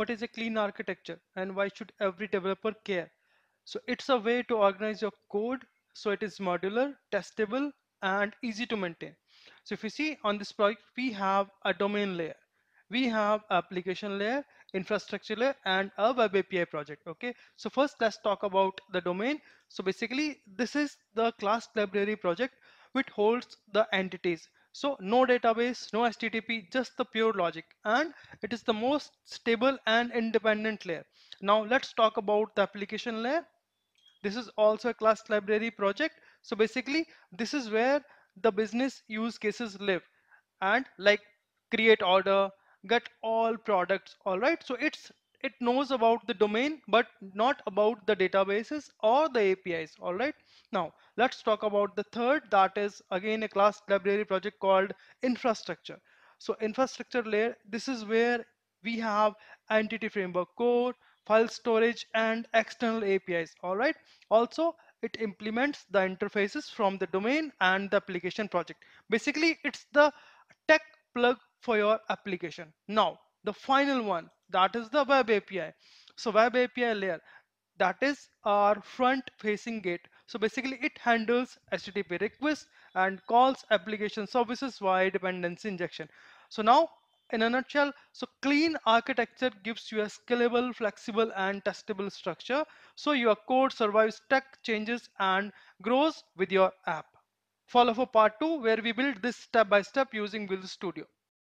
What is a clean architecture and why should every developer care? So it's a way to organize your code so it is modular, testable, and easy to maintain. So if you see on this project, we have a domain layer, we have application layer, infrastructure layer, and a web API project. Okay, so first let's talk about the domain. So basically this is the class library project which holds the entities. So no database, no HTTP, just the pure logic, and it is the most stable and independent layer. Now let's talk about the application layer. This is also a class library project. So basically this is where the business use cases live, and like create order, get all products. All right, so it knows about the domain but not about the databases or the APIs. All right, now let's talk about the third, that is again a class library project called infrastructure. So infrastructure layer, this is where we have Entity Framework Core, file storage, and external APIs. All right, also it implements the interfaces from the domain and the application project. Basically it's the tech plug for your application. Now the final one, that is the web API. So web API layer, that is our front facing gate. So basically it handles HTTP requests and calls application services via dependency injection. So now in a nutshell, so clean architecture gives you a scalable, flexible, and testable structure, so your code survives tech changes and grows with your app. Follow for part 2 where we build this step by step using Visual Studio.